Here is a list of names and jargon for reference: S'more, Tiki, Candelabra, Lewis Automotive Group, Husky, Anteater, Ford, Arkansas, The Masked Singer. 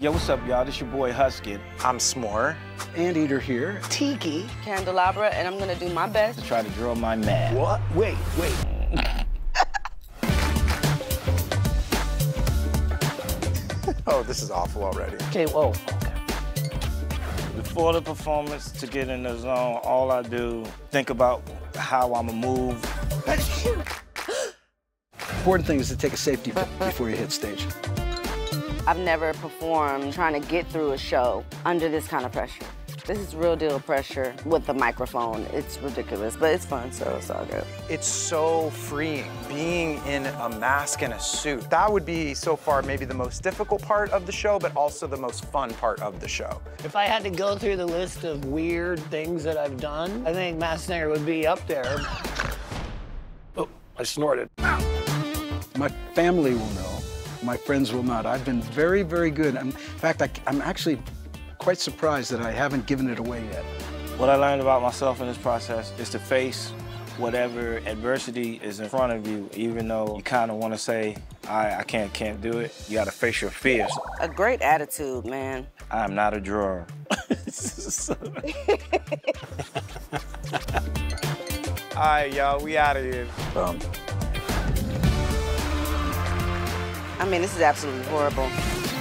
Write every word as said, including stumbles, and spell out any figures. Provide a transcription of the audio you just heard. Yo, what's up, y'all? This your boy, Huskin. I'm S'more. And Eater here. Tiki. Candelabra, and I'm gonna do my best to try to draw my mad. What? Wait, wait. Oh, this is awful already. Okay, whoa. Before the performance, to get in the zone, all I do, think about how I'ma move. Important thing is to take a safety before you hit stage. I've never performed trying to get through a show under this kind of pressure. This is real deal pressure with the microphone. It's ridiculous, but it's fun, so it's all good. It's so freeing, being in a mask and a suit. That would be, so far, maybe the most difficult part of the show, but also the most fun part of the show. If I had to go through the list of weird things that I've done, I think Masked Singer would be up there. Oh, I snorted. Ow. My family will know. My friends will not. I've been very, very good. I'm, in fact, I, I'm actually quite surprised that I haven't given it away yet. What I learned about myself in this process is to face whatever adversity is in front of you, even though you kind of want to say, I, I can't, can't do it. You got to face your fears. A great attitude, man. I'm not a drawer. All right, y'all, we out of here. Um, I mean, this is absolutely horrible.